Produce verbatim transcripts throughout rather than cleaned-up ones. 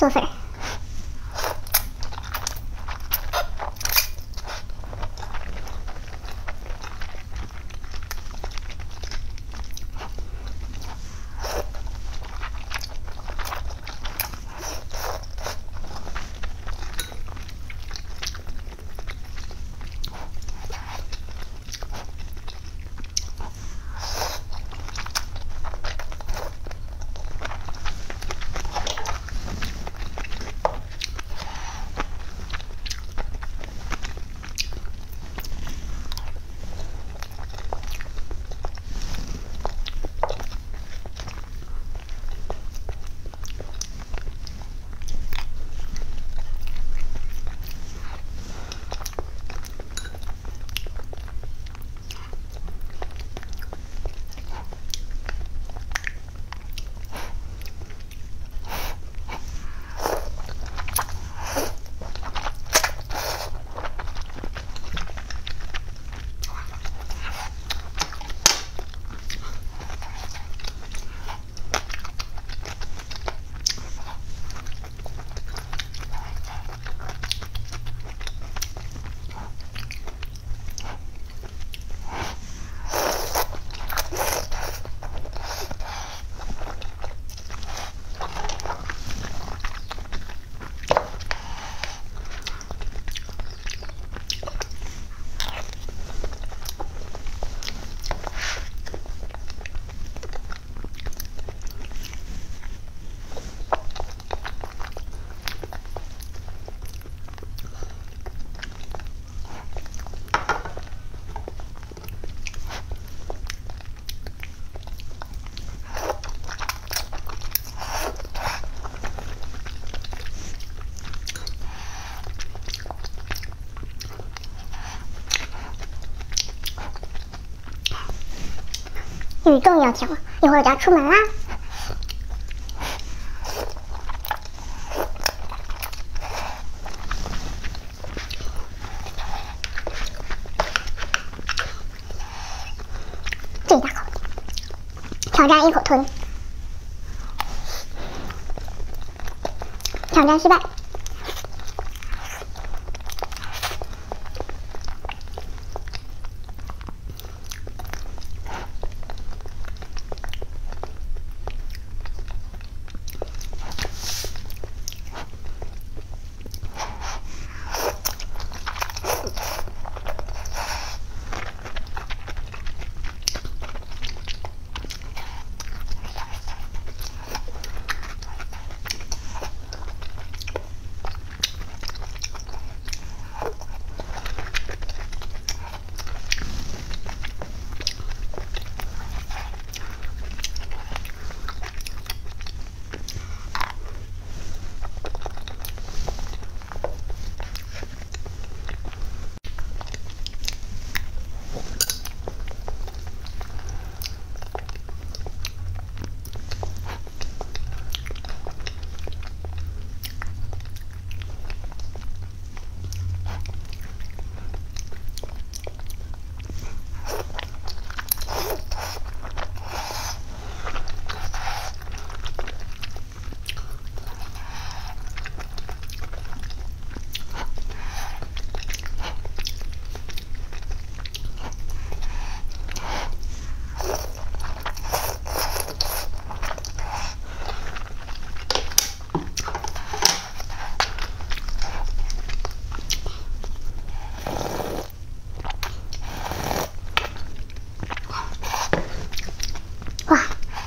sofa.语更要调，一会儿我就要出门啦。 这一大口，挑战一口吞，挑战失败。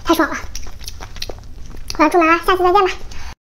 太爽了！我要出门了，下期再见吧。